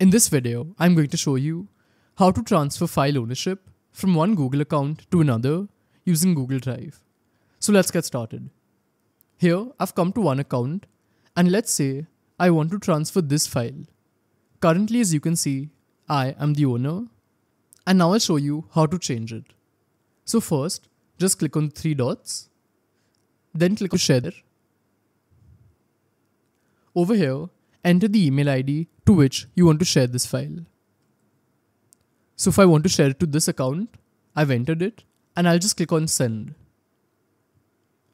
In this video, I'm going to show you how to transfer file ownership from one Google account to another using Google Drive. So let's get started. Here, I've come to one account, and let's say I want to transfer this file. Currently, as you can see, I am the owner, and now I'll show you how to change it. So first, just click on the three dots, then click on Share. Over here, enter the email ID to which you want to share this file. So if I want to share it to this account, I've entered it and I'll just click on send.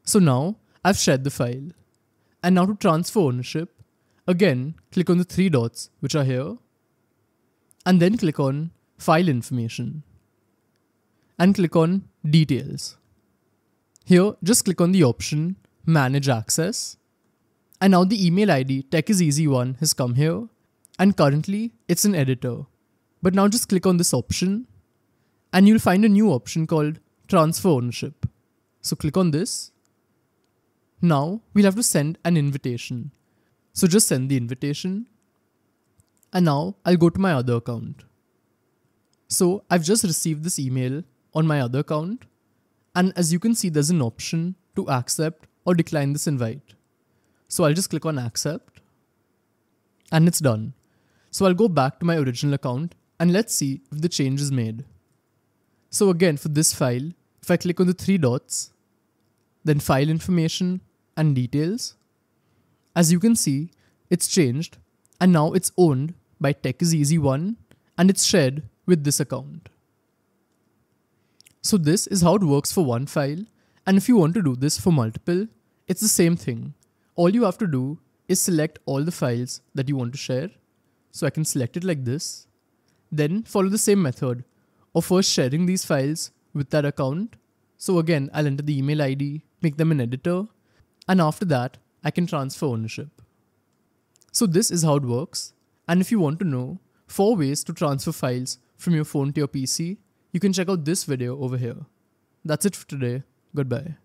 So now I've shared the file. And now to transfer ownership, again click on the three dots which are here and then click on file information and click on details. Here just click on the option manage access. And now the email ID Tech is Easy one has come here and currently it's an editor. But now just click on this option and you'll find a new option called transfer ownership. So click on this. Now we'll have to send an invitation. So just send the invitation. And now I'll go to my other account. So I've just received this email on my other account. And as you can see, there's an option to accept or decline this invite. So I'll just click on accept and it's done. So I'll go back to my original account and let's see if the change is made. So again for this file, if I click on the three dots, then file information and details, as you can see, it's changed and now it's owned by Tech is Easy 1 and it's shared with this account. So this is how it works for one file, and if you want to do this for multiple, it's the same thing. All you have to do is select all the files that you want to share. So I can select it like this. Then follow the same method of first sharing these files with that account. So again, I'll enter the email ID, make them an editor, and after that, I can transfer ownership. So this is how it works. And if you want to know 4 ways to transfer files from your phone to your PC, you can check out this video over here. That's it for today. Goodbye.